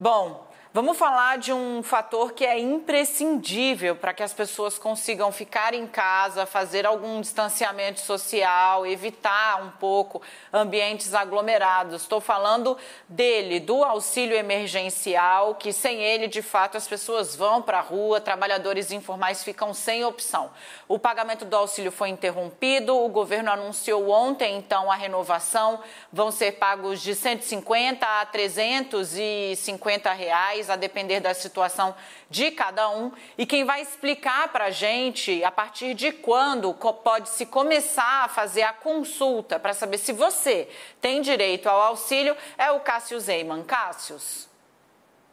Bom, vamos falar de um fator que é imprescindível para que as pessoas consigam ficar em casa, fazer algum distanciamento social, evitar um pouco ambientes aglomerados. Estou falando dele, do auxílio emergencial, que sem ele, de fato, as pessoas vão para a rua, trabalhadores informais ficam sem opção. O pagamento do auxílio foi interrompido, o governo anunciou ontem, então, a renovação. Vão ser pagos de R$ 150 a R$ 350 reais, a depender da situação de cada um. E quem vai explicar para a gente a partir de quando pode-se começar a fazer a consulta para saber se você tem direito ao auxílio é o Cássio Zeyman. Cássio.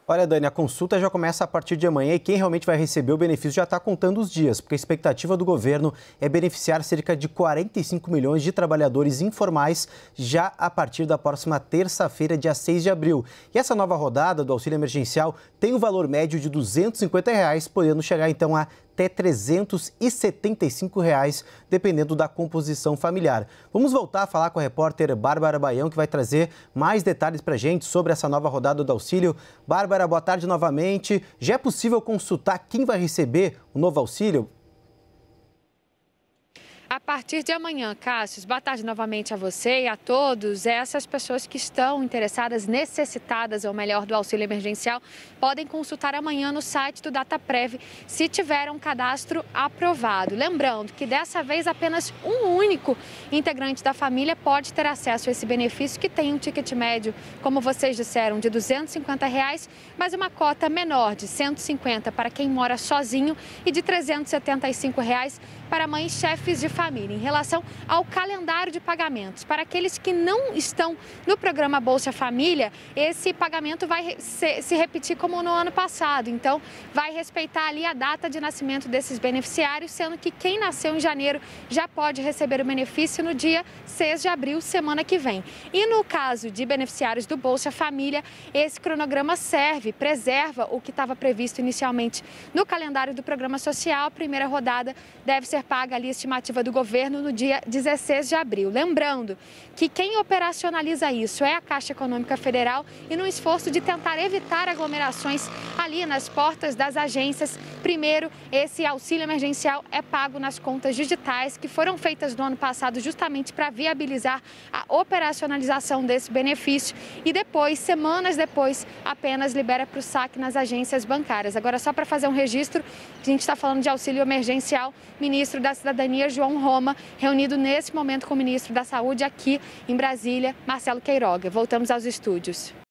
Olha, Dani, a consulta já começa a partir de amanhã e quem realmente vai receber o benefício já está contando os dias, porque a expectativa do governo é beneficiar cerca de 45 milhões de trabalhadores informais já a partir da próxima terça-feira, dia 6 de abril. E essa nova rodada do auxílio emergencial tem um valor médio de R$ 250, podendo chegar então a até R$ 375, dependendo da composição familiar. Vamos voltar a falar com a repórter Bárbara Baião, que vai trazer mais detalhes para a gente sobre essa nova rodada do auxílio. Bárbara, boa tarde novamente. Já é possível consultar quem vai receber o novo auxílio? A partir de amanhã, Cássio, boa tarde novamente a você e a todos. Essas pessoas que estão interessadas, necessitadas, ou melhor, do auxílio emergencial, podem consultar amanhã no site do Dataprev se tiver um cadastro aprovado. Lembrando que dessa vez apenas um único integrante da família pode ter acesso a esse benefício, que tem um ticket médio, como vocês disseram, de R$ 250, mas uma cota menor de R$ 150 para quem mora sozinho e de R$ 375 para mães chefes de família. Em relação ao calendário de pagamentos, para aqueles que não estão no programa Bolsa Família, esse pagamento vai se repetir como no ano passado. Então, vai respeitar ali a data de nascimento desses beneficiários, sendo que quem nasceu em janeiro já pode receber o benefício no dia 6 de abril, semana que vem. E no caso de beneficiários do Bolsa Família, esse cronograma preserva o que estava previsto inicialmente no calendário do programa social. A primeira rodada deve ser paga ali, estimativa do governo, no dia 16 de abril. Lembrando que quem operacionaliza isso é a Caixa Econômica Federal e no esforço de tentar evitar aglomerações ali nas portas das agências. Primeiro, esse auxílio emergencial é pago nas contas digitais que foram feitas no ano passado justamente para viabilizar a operacionalização desse benefício e depois, semanas depois, apenas libera para o saque nas agências bancárias. Agora, só para fazer um registro, a gente está falando de auxílio emergencial. Ministro da Cidadania, João Roma, reunido nesse momento com o ministro da Saúde aqui em Brasília, Marcelo Queiroga. Voltamos aos estúdios.